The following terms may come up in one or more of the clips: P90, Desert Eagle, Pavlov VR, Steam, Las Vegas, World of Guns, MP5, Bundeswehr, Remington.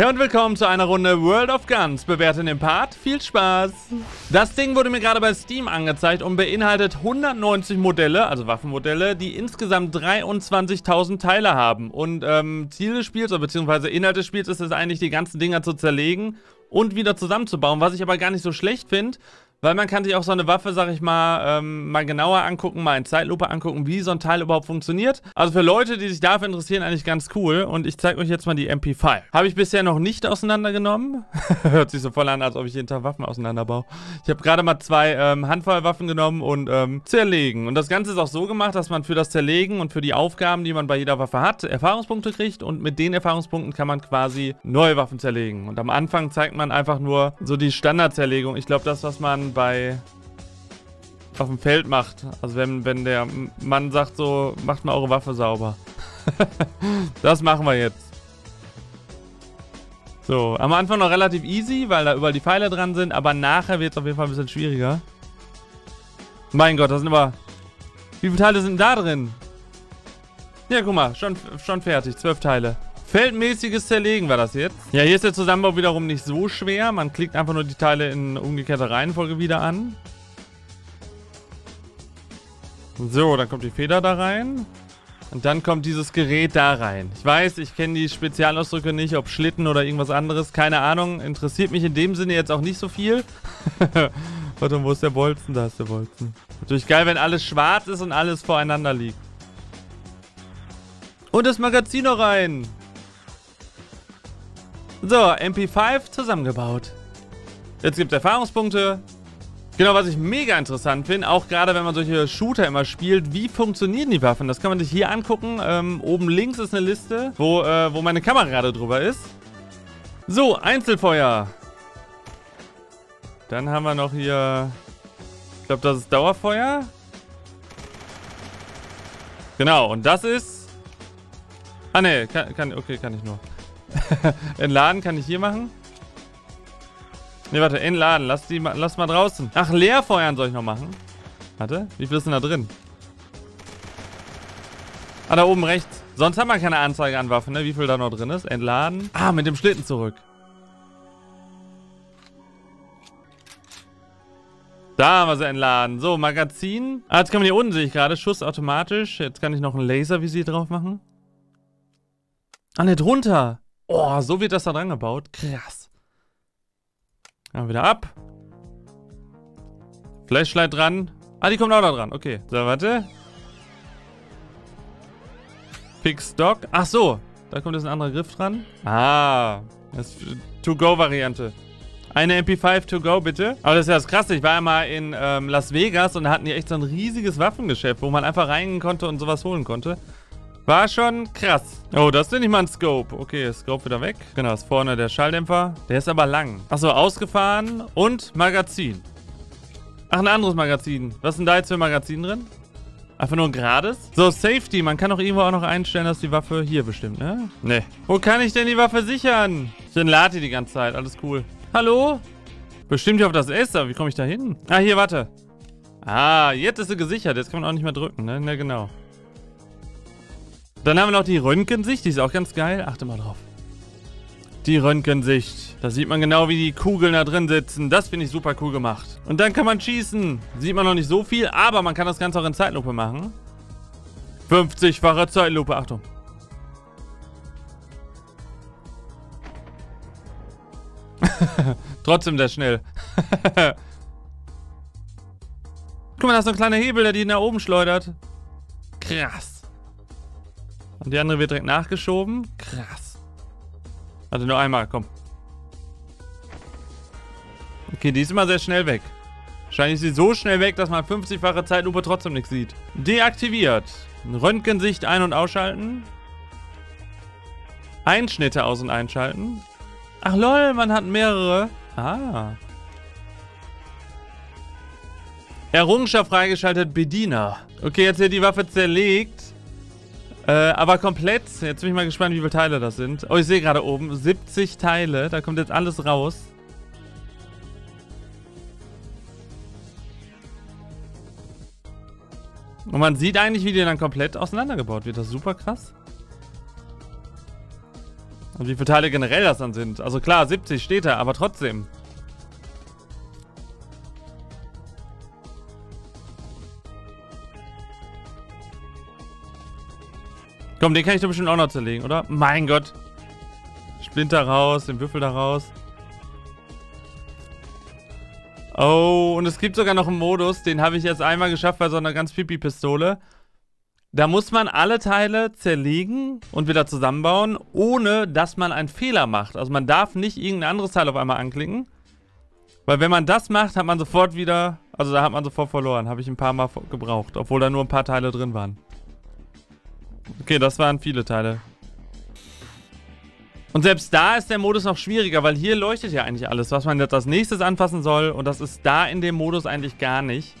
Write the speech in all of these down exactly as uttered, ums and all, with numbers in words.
Hey und willkommen zu einer Runde World of Guns. Bewerten den Part. Viel Spaß! Das Ding wurde mir gerade bei Steam angezeigt und beinhaltet hundertneunzig Modelle, also Waffenmodelle, die insgesamt dreiundzwanzigtausend Teile haben. Und ähm, Ziel des Spiels, oder beziehungsweise Inhalt des Spiels ist es eigentlich, die ganzen Dinger zu zerlegen und wieder zusammenzubauen, was ich aber gar nicht so schlecht finde, weil man kann sich auch so eine Waffe, sag ich mal, ähm, mal genauer angucken, mal in Zeitlupe angucken, wie so ein Teil überhaupt funktioniert. Also für Leute, die sich dafür interessieren, eigentlich ganz cool. Und ich zeige euch jetzt mal die M P fünf. Habe ich bisher noch nicht auseinandergenommen. Hört sich so voll an, als ob ich jeden Tag Waffen auseinanderbaue. Ich habe gerade mal zwei ähm, Handfeuerwaffen genommen und ähm, zerlegen. Und das Ganze ist auch so gemacht, dass man für das Zerlegen und für die Aufgaben, die man bei jeder Waffe hat, Erfahrungspunkte kriegt. Und mit den Erfahrungspunkten kann man quasi neue Waffen zerlegen. Und am Anfang zeigt man einfach nur so die Standardzerlegung. Ich glaube, das, was man bei auf dem Feld macht. Also wenn, wenn der Mann sagt so, macht mal eure Waffe sauber. Das machen wir jetzt. So, am Anfang noch relativ easy, weil da überall die Pfeile dran sind, aber nachher wird es auf jeden Fall ein bisschen schwieriger. Mein Gott, das sind aber... Wie viele Teile sind da drin? Ja, guck mal, schon, schon fertig, zwölf Teile. Feldmäßiges Zerlegen war das jetzt. Ja, hier ist der Zusammenbau wiederum nicht so schwer. Man klickt einfach nur die Teile in umgekehrter Reihenfolge wieder an. So, dann kommt die Feder da rein. Und dann kommt dieses Gerät da rein. Ich weiß, ich kenne die Spezialausdrücke nicht, ob Schlitten oder irgendwas anderes. Keine Ahnung, interessiert mich in dem Sinne jetzt auch nicht so viel. Warte, wo ist der Bolzen? Da ist der Bolzen. Natürlich geil, wenn alles schwarz ist und alles voreinander liegt. Und das Magazin noch rein. So, M P fünf zusammengebaut. Jetzt gibt es Erfahrungspunkte. Genau, was ich mega interessant finde, auch gerade wenn man solche Shooter immer spielt, wie funktionieren die Waffen? Das kann man sich hier angucken. Ähm, oben links ist eine Liste, wo, äh, wo meine Kamera gerade drüber ist. So, Einzelfeuer. Dann haben wir noch hier... Ich glaube, das ist Dauerfeuer. Genau, und das ist... Ah ne, kann, kann, okay, kann ich nur... Entladen kann ich hier machen. Ne, warte, entladen. Lass die lass mal draußen. Ach, Leerfeuern soll ich noch machen. Warte, wie viel ist denn da drin? Ah, da oben rechts. Sonst haben wir keine Anzeige an Waffen, ne? Wie viel da noch drin ist. Entladen. Ah, mit dem Schlitten zurück. Da haben wir sie entladen. So, Magazin. Ah, jetzt kann man hier unten, sehe ich gerade. Schuss automatisch. Jetzt kann ich noch ein Laservisier drauf machen. Ah, ne, drunter. Oh, so wird das da dran gebaut. Krass. Dann wieder ab. Flashlight dran. Ah, die kommt auch da dran. Okay. So, warte. Pick Stock. Ach so. Da kommt jetzt ein anderer Griff dran. Ah. Das ist To-Go-Variante. Eine M P fünf To-Go, bitte. Aber das ist ja das Krasse. Ich war ja mal in ähm, Las Vegas und da hatten die echt so ein riesiges Waffengeschäft, wo man einfach reingehen konnte und sowas holen konnte. War schon krass. Oh, das nenne ich mal ein Scope. Okay, Scope wieder weg. Genau, ist vorne der Schalldämpfer. Der ist aber lang. Achso, ausgefahren und Magazin. Ach, ein anderes Magazin. Was ist denn da jetzt für ein Magazin drin? Einfach nur ein gerades? So, Safety. Man kann auch irgendwo auch noch einstellen, dass die Waffe hier bestimmt, ne? Ne. Wo kann ich denn die Waffe sichern? Ich entlade die die ganze Zeit. Alles cool. Hallo? Bestimmt hier auf das S, aber wie komme ich da hin? Ah, hier, warte. Ah, jetzt ist sie gesichert. Jetzt kann man auch nicht mehr drücken, ne? Ne, genau. Dann haben wir noch die Röntgensicht, die ist auch ganz geil. Achte mal drauf. Die Röntgensicht. Da sieht man genau, wie die Kugeln da drin sitzen. Das finde ich super cool gemacht. Und dann kann man schießen. Sieht man noch nicht so viel, aber man kann das Ganze auch in Zeitlupe machen. fünfzigfache Zeitlupe, Achtung. Trotzdem sehr schnell. Guck mal, da ist so ein kleiner Hebel, der die nach oben schleudert. Krass. Und die andere wird direkt nachgeschoben. Krass. Warte, nur einmal, komm. Okay, die ist immer sehr schnell weg. Wahrscheinlich ist sie so schnell weg, dass man fünfzigfache Zeitlupe trotzdem nichts sieht. Deaktiviert. Röntgensicht ein- und ausschalten. Einschnitte aus- und einschalten. Ach lol, man hat mehrere. Ah. Errungenschaft freigeschaltet, Bediener. Okay, jetzt wird die Waffe zerlegt. Äh, aber komplett, jetzt bin ich mal gespannt, wie viele Teile das sind. Oh, ich sehe gerade oben, siebzig Teile, da kommt jetzt alles raus. Und man sieht eigentlich, wie die dann komplett auseinandergebaut wird. Das ist super krass. Und wie viele Teile generell das dann sind. Also klar, siebzig steht da, aber trotzdem. Komm, den kann ich doch bestimmt auch noch zerlegen, oder? Mein Gott. Splinter raus, den Würfel da raus. Oh, und es gibt sogar noch einen Modus, den habe ich jetzt einmal geschafft bei so einer ganz Pipi-Pistole. Da muss man alle Teile zerlegen und wieder zusammenbauen, ohne dass man einen Fehler macht. Also man darf nicht irgendein anderes Teil auf einmal anklicken. Weil wenn man das macht, hat man sofort wieder, also da hat man sofort verloren. Habe ich ein paar Mal gebraucht, obwohl da nur ein paar Teile drin waren. Okay, das waren viele Teile. Und selbst da ist der Modus noch schwieriger, weil hier leuchtet ja eigentlich alles, was man jetzt als nächstes anfassen soll. Und das ist da in dem Modus eigentlich gar nicht.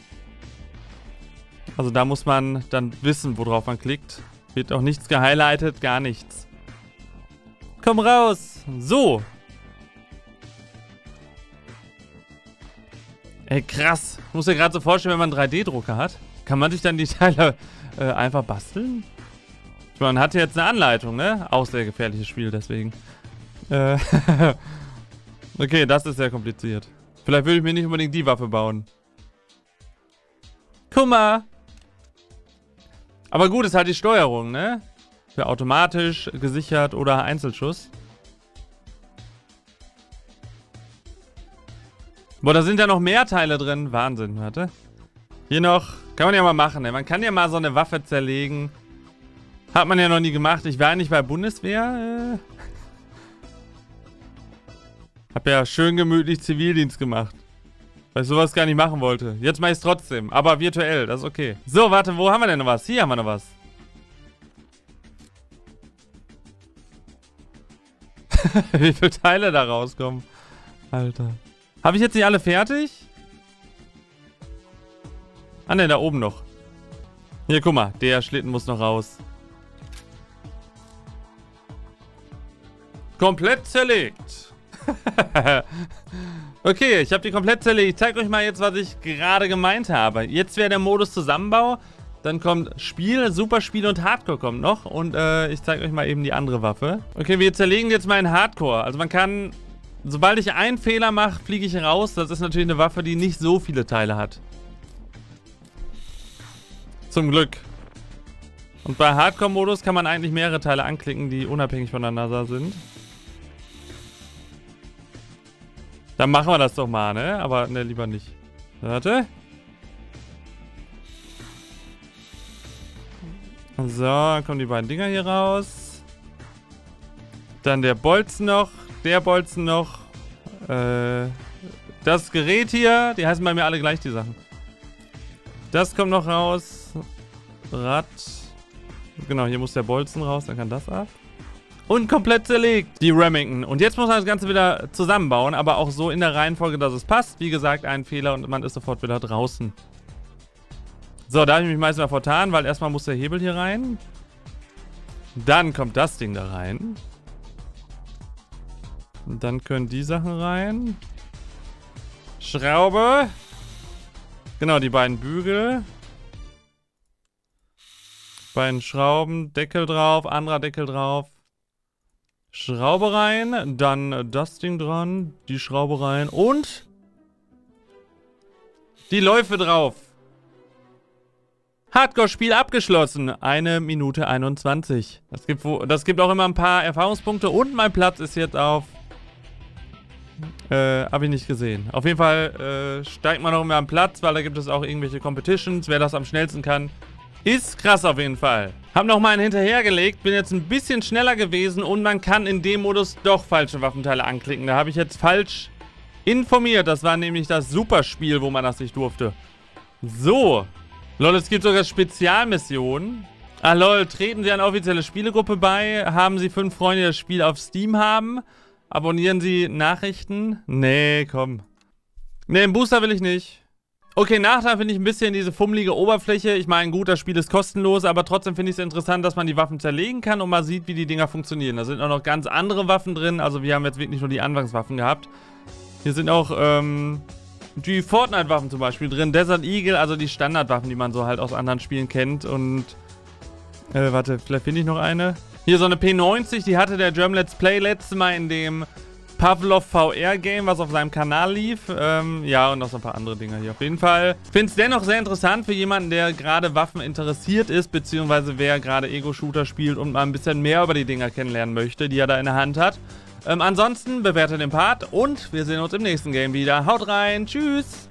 Also da muss man dann wissen, worauf man klickt. Wird auch nichts gehighlightet, gar nichts. Komm raus! So! Ey, krass. Ich muss mir gerade so vorstellen, wenn man einen drei D Drucker hat, kann man sich dann die Teile äh, einfach basteln? Man hatte jetzt eine Anleitung, ne? Auch sehr gefährliches Spiel, deswegen. Äh okay, das ist sehr kompliziert. Vielleicht würde ich mir nicht unbedingt die Waffe bauen. Guck mal! Aber gut, ist halt die Steuerung, ne? Für automatisch, gesichert oder Einzelschuss. Boah, da sind ja noch mehr Teile drin. Wahnsinn, warte. Hier noch. Kann man ja mal machen, ne? Man kann ja mal so eine Waffe zerlegen. Hat man ja noch nie gemacht. Ich war ja nicht bei Bundeswehr. Äh. Hab ja schön gemütlich Zivildienst gemacht. Weil ich sowas gar nicht machen wollte. Jetzt mache ich es trotzdem. Aber virtuell. Das ist okay. So, warte. Wo haben wir denn noch was? Hier haben wir noch was. Wie viele Teile da rauskommen. Alter. Habe ich jetzt nicht alle fertig? Ah, ne. Da oben noch. Hier, guck mal. Der Schlitten muss noch raus. Komplett zerlegt. Okay, ich habe die komplett zerlegt. Ich zeige euch mal jetzt, was ich gerade gemeint habe. Jetzt wäre der Modus Zusammenbau. Dann kommt Spiel, Superspiel und Hardcore kommt noch. Und äh, ich zeige euch mal eben die andere Waffe. Okay, wir zerlegen jetzt mal in Hardcore. Also man kann, sobald ich einen Fehler mache, fliege ich raus. Das ist natürlich eine Waffe, die nicht so viele Teile hat. Zum Glück. Und bei Hardcore-Modus kann man eigentlich mehrere Teile anklicken, die unabhängig voneinander sind. Dann machen wir das doch mal, ne? Aber ne, lieber nicht. Warte. So, dann kommen die beiden Dinger hier raus. Dann der Bolzen noch. Der Bolzen noch. Äh, das Gerät hier. Die heißen bei mir alle gleich, die Sachen. Das kommt noch raus. Rad. Genau, hier muss der Bolzen raus. Dann kann das ab. Und komplett zerlegt, die Remington. Und jetzt muss man das Ganze wieder zusammenbauen, aber auch so in der Reihenfolge, dass es passt. Wie gesagt, ein Fehler und man ist sofort wieder draußen. So, da habe ich mich meistens mal vertan, weil erstmal muss der Hebel hier rein. Dann kommt das Ding da rein. Und dann können die Sachen rein. Schraube. Genau, die beiden Bügel. Beiden Schrauben, Deckel drauf, anderer Deckel drauf. Schraube rein, dann das Ding dran, die Schraube rein und die Läufe drauf. Hardcore-Spiel abgeschlossen. Eine Minute einundzwanzig. Das gibt, das gibt auch immer ein paar Erfahrungspunkte und mein Platz ist jetzt auf... Äh, habe ich nicht gesehen. Auf jeden Fall äh, steigt man noch immer am Platz, weil da gibt es auch irgendwelche Competitions, wer das am schnellsten kann. Ist krass auf jeden Fall. Hab noch mal einen hinterhergelegt, bin jetzt ein bisschen schneller gewesen und man kann in dem Modus doch falsche Waffenteile anklicken. Da habe ich jetzt falsch informiert. Das war nämlich das Superspiel, wo man das nicht durfte. So. Lol, es gibt sogar Spezialmissionen. Ah lol, treten Sie einer offiziellen Spielegruppe bei. Haben Sie fünf Freunde, die das Spiel auf Steam haben. Abonnieren Sie Nachrichten. Nee, komm. Nee, einen Booster will ich nicht. Okay, Nachteil finde ich ein bisschen diese fummelige Oberfläche. Ich meine, gut, das Spiel ist kostenlos, aber trotzdem finde ich es interessant, dass man die Waffen zerlegen kann und mal sieht, wie die Dinger funktionieren. Da sind auch noch ganz andere Waffen drin. Also wir haben jetzt wirklich nur die Anfangswaffen gehabt. Hier sind auch ähm, die Fortnite-Waffen zum Beispiel drin. Desert Eagle, also die Standardwaffen, die man so halt aus anderen Spielen kennt. Und, äh, warte, vielleicht finde ich noch eine. Hier so eine P neunzig, die hatte der German Let's Play letztes Mal in dem Pavlov V R Game, was auf seinem Kanal lief. Ähm, ja, und noch so ein paar andere Dinge hier. Auf jeden Fall finde es dennoch sehr interessant für jemanden, der gerade Waffen interessiert ist, beziehungsweise wer gerade Ego-Shooter spielt und mal ein bisschen mehr über die Dinger kennenlernen möchte, die er da in der Hand hat. Ähm, ansonsten bewertet den Part und wir sehen uns im nächsten Game wieder. Haut rein, tschüss!